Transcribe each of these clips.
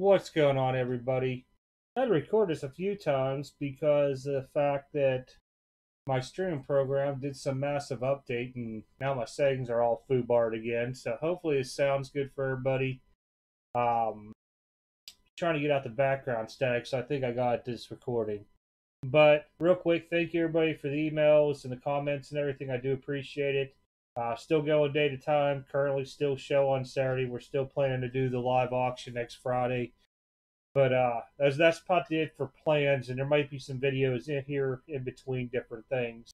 What's going on, everybody? I had to record this a few times because of the fact that my streaming program did some massive update and now my settings are all foobarred again, so hopefully it sounds good for everybody. Trying to get out the background static, so I think I got this recording. But real quick, thank you everybody for the emails and the comments and everything. I do appreciate it. Still going day to time. Currently still show on Saturday. We're still planning to do the live auction next Friday. But that's probably it for plans, and there might be some videos in here in between different things.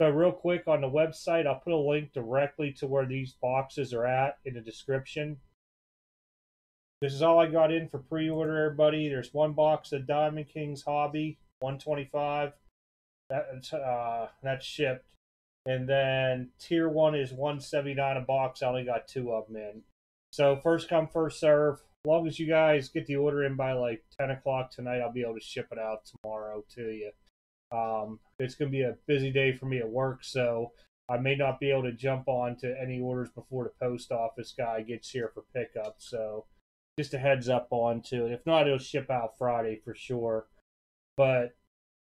So real quick, on the website, I'll put a link directly to where these boxes are at in the description. This is all I got in for pre-order, everybody. There's one box of Diamond Kings Hobby, 125. That's shipped. And then Tier One is 179 a box. I only got two of them in. So first come, first serve. As long as you guys get the order in by like 10 o'clock tonight, I'll be able to ship it out tomorrow to you. It's going to be a busy day for me at work, so I may not be able to jump on to any orders before the post office guy gets here for pickup. So just a heads up on to it. If not, it'll ship out Friday for sure. But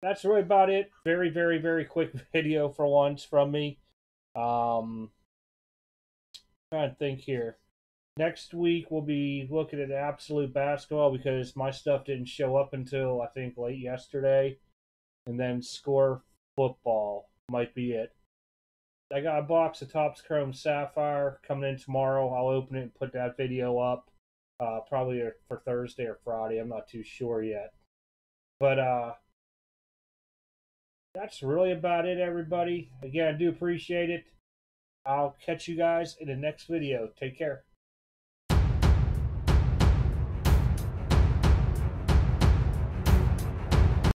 that's really about it. Very, very, very quick video for once from me. Trying to think here. Next week we'll be looking at Absolute Basketball because my stuff didn't show up until I think late yesterday. And then Score Football might be it. I got a box of Topps Chrome Sapphire coming in tomorrow. I'll open it and put that video up probably for Thursday or Friday. I'm not too sure yet. But that's really about it, everybody. Again, I do appreciate it. I'll catch you guys in the next video. Take care.